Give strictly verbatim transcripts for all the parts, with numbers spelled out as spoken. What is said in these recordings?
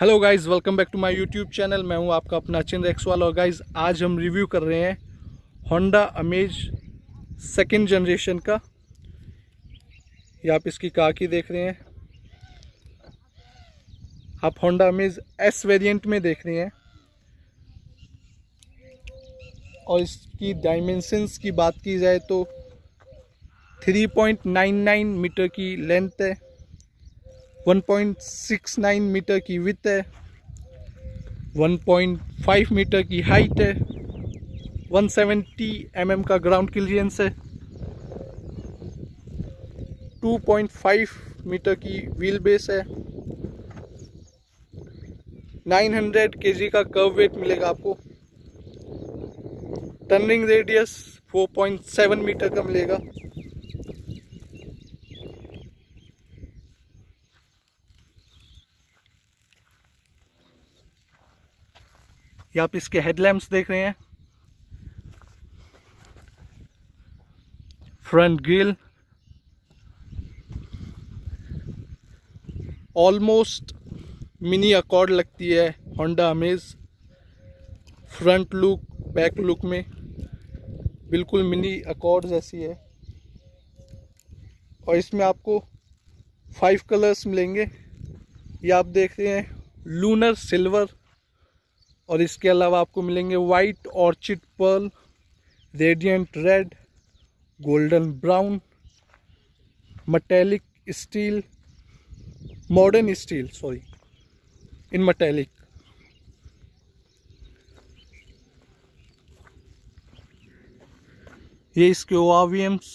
Hello guys, welcome back to my YouTube channel. मैं हूं आपका अपना अचिन एक्सवाल। और गाइज़, आज हम रिव्यू कर रहे हैं होंडा अमेज सेकंड जनरेशन का। ये आप इसकी काकी देख रहे हैं, आप होंडा अमेज एस वेरिएंट में देख रहे हैं। और इसकी डायमेंशंस की बात की जाए तो three point nine nine metre की लेंथ है, one point six nine metre की विड्थ है, वन पॉइंट फाइव मीटर की हाइट है, वन सेवेंटी एम एम का ग्राउंड क्लियरेंस है, टू पॉइंट फाइव मीटर की व्हील बेस है, नाइन हंड्रेड केजी का कर्व वेट मिलेगा आपको, turning radius four point seven metre का मिलेगा। ये आप इसके हेडलैम्प्स देख रहे हैं, front grill. Almost mini Accord लगती है Honda Amaze, front look back look में बिल्कुल मिनी अकॉर्ड जैसी है। और इसमें आपको फाइव कलर्स मिलेंगे। ये आप देख रहे हैं लूनर सिल्वर, और इसके अलावा आपको मिलेंगे white orchid pearl, radiant red, golden brown, metallic steel, modern steel sorry in metallic. ये इसके O R V Ms,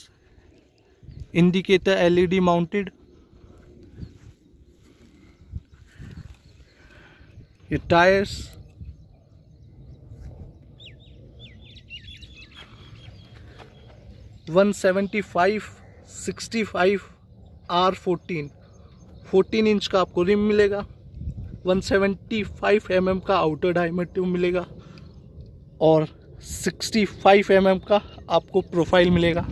indicator L E D mounted, ये tyres. One seventy five sixty five R fourteen, fourteen inch का आपको rim मिलेगा, वन seventy फाइव एम M का आउटर डायमीटर ट्यूब मिलेगा, और सिक्सटी फाइव एम एम का आपको प्रोफाइल मिलेगा।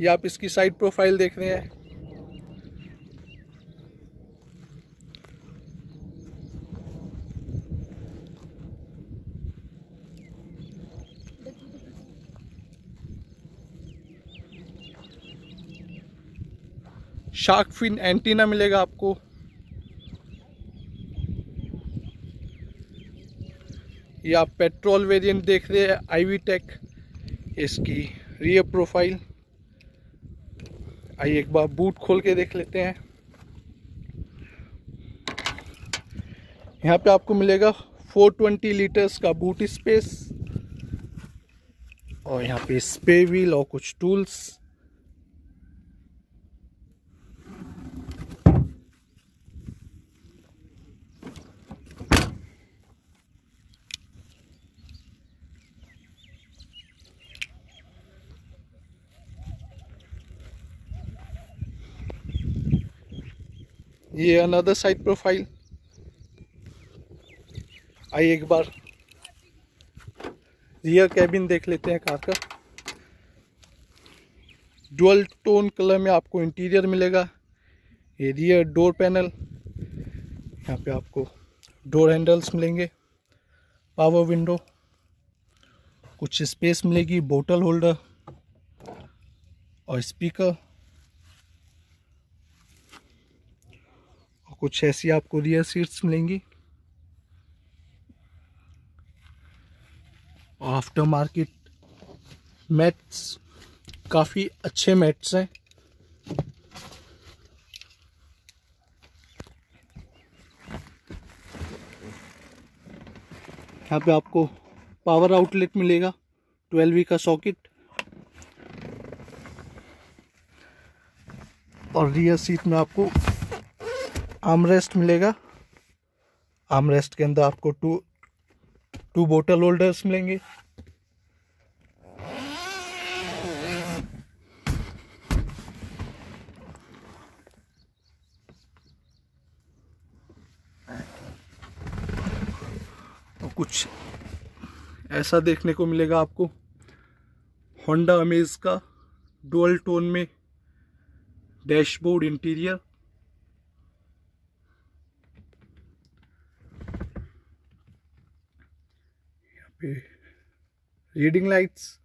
ये आप इसकी साइड प्रोफाइल देख रहे हैं। शार्क फिन एंटीना मिलेगा आपको। ये आप पेट्रोल वेरिएंट देख रहे हैं, आई वी टेक। इसकी रियर प्रोफाइल, आइए एक बार बूट खोल के देख लेते हैं। यहाँ पे आपको मिलेगा फोर ट्वेंटी लीटर्स का बूट स्पेस, और यहाँ पे स्पेयर व्हील और कुछ टूल्स। ये अनदर साइड प्रोफाइल, आइए एक बार रियर कैबिन देख लेते हैं कार का। डुअल टोन कलर में आपको इंटीरियर मिलेगा। ये रियर डोर पैनल, यहाँ पे आपको डोर हैंडल्स मिलेंगे, पावर विंडो, कुछ स्पेस मिलेगी, बोतल होल्डर और स्पीकर। कुछ ऐसी आपको रियर सीट्स मिलेंगी। आफ्टर मार्केट मैट्स, काफ़ी अच्छे मैट्स हैं। यहाँ पे आपको पावर आउटलेट मिलेगा, ट्वेल्व वी का सॉकेट। और रियर सीट में आपको आर्मरेस्ट मिलेगा। आर्मरेस्ट के अंदर आपको टू टू बोतल होल्डर्स मिलेंगे। और कुछ ऐसा देखने को मिलेगा आपको होंडा अमेज का डुअल टोन में डैशबोर्ड इंटीरियर, यहाँ पे रीडिंग लाइट्स,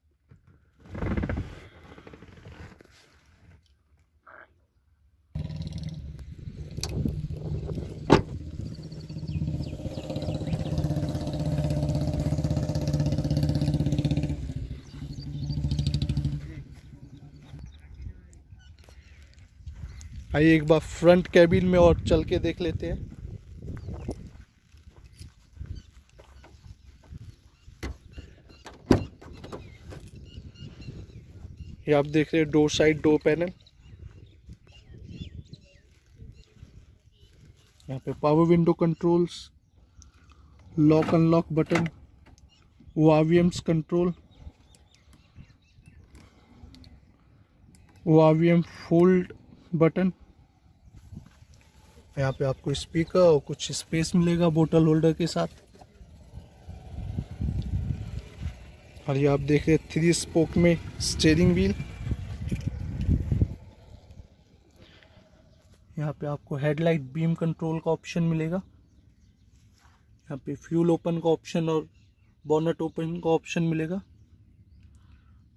आइए एक बार फ्रंट कैबिन में और चल के देख लेते हैं। ये आप देख रहे हैं डोर साइड डोर पैनल, यहाँ पे power window controls, lock unlock button, O R V Ms control, O R V M fold button, यहाँ पे आपको स्पीकर और कुछ स्पेस मिलेगा बोतल होल्डर के साथ। और ये आप देख रहे हैं थ्री स्पोक में स्टीयरिंग व्हील, यहाँ पे आपको हेडलाइट बीम कंट्रोल का ऑप्शन मिलेगा, यहाँ पे फ्यूल ओपन का ऑप्शन और बोनट ओपन का ऑप्शन मिलेगा,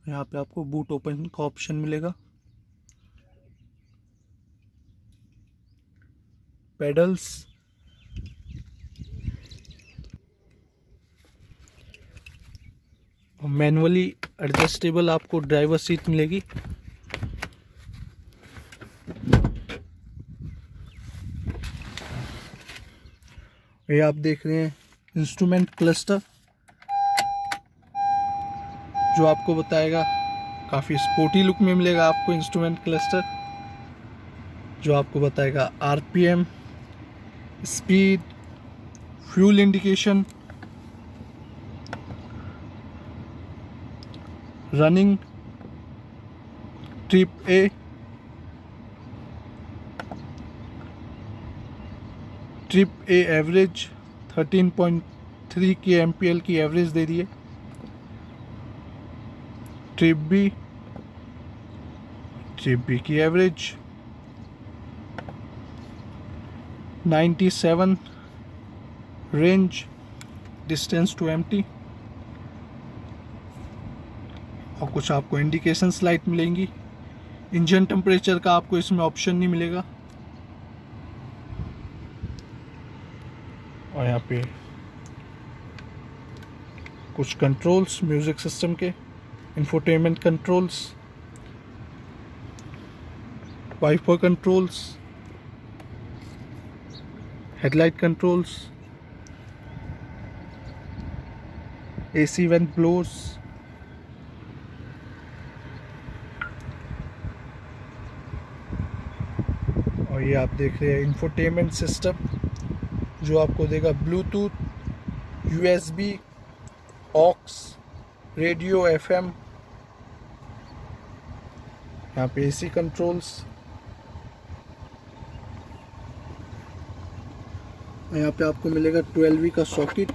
यहाँ पे आपको बूट ओपन का ऑप्शन मिलेगा, पेडल्स, मैनुअली एडजस्टेबल आपको ड्राइवर सीट मिलेगी। ये आप देख रहे हैं इंस्ट्रूमेंट क्लस्टर, जो आपको बताएगा काफी स्पोर्टी लुक में मिलेगा आपको इंस्ट्रूमेंट क्लस्टर, जो आपको बताएगा R P M, speed, fuel indication, running, trip A, trip A average thirteen point three K M P L की एवरेज दे रही है, ट्रिप बी, ट्रिप बी की average ninety seven, range, distance to empty, और कुछ आपको indications light मिलेंगी। Engine temperature का आपको इसमें ऑप्शन नहीं मिलेगा। और यहाँ पे कुछ कंट्रोल्स म्यूजिक सिस्टम के, infotainment controls, wiper controls, headlight controls, AC vent blowers, और ये आप देख रहे हैं इंफोटेनमेंट सिस्टम, जो आपको देगा Bluetooth, U S B, aux, radio, F M, यहाँ पे एसी कंट्रोल्स। यहाँ पे आपको मिलेगा ट्वेल्व वी का सॉकेट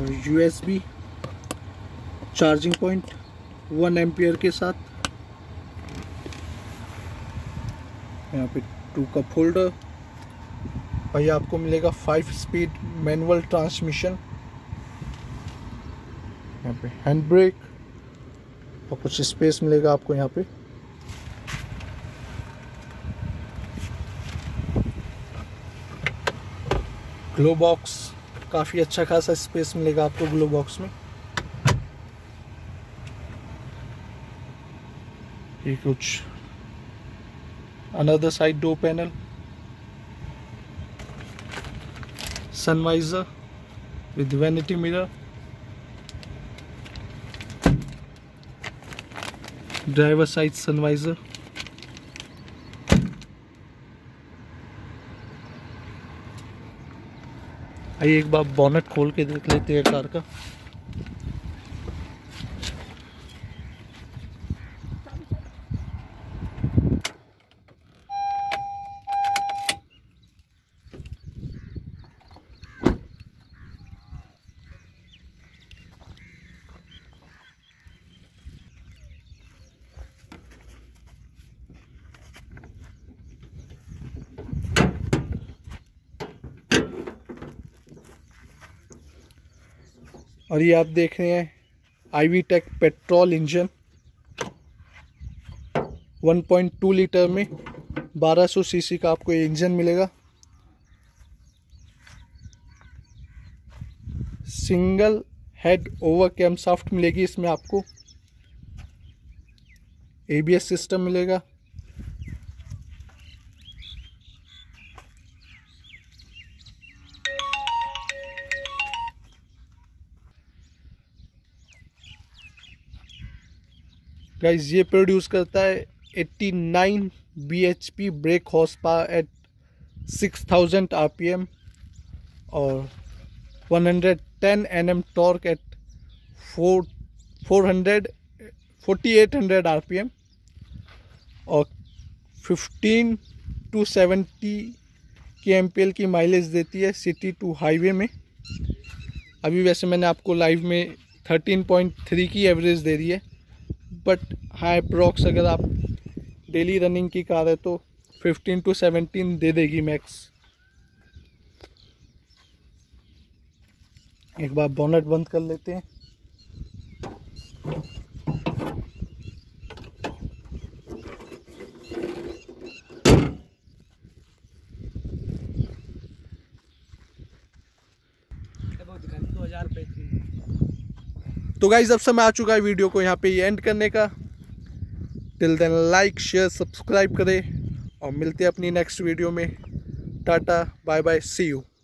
और U S B charging point one ampere के साथ। यहाँ पे टू कप होल्डर, और ये आपको मिलेगा फाइव स्पीड मैनुअल ट्रांसमिशन। यहाँ पे हैंड ब्रेक और कुछ स्पेस मिलेगा आपको यहाँ पे। ग्लो बॉक्स, काफ़ी अच्छा खासा स्पेस मिलेगा आपको ग्लो बॉक्स में। ये कुछ another side door panel, sun visor with vanity mirror, driver side sun visor, एक बार बोनट खोल के देख लेते हैं कार का। और ये आप देख रहे हैं I V TEC petrol engine one point two litre में बारह सौ सीसी का आपको ये इंजन मिलेगा। Single head over cam shaft मिलेगी, इसमें आपको ए बी एस सिस्टम मिलेगा। गाइस ये प्रोड्यूस करता है eighty nine B H P brake horse power at six thousand R P M और one hundred ten N M torque at four four hundred forty eight hundred R P M और fifteen to seventy K M P L की mileage देती है city to highway में। अभी वैसे मैंने आपको लाइव में थर्टीन पॉइंट थ्री की एवरेज दे रही है, बट हाँ अप्रॉक्स अगर आप डेली रनिंग की कार है तो फिफ्टीन टू सेवेंटीन दे देगी मैक्स। एक बार बोनेट बंद कर लेते हैं। तो गाइस अब समय आ चुका है वीडियो को यहाँ पे ये एंड करने का। Till then like share subscribe करें और मिलते हैं अपनी नेक्स्ट वीडियो में। Tata bye bye see you.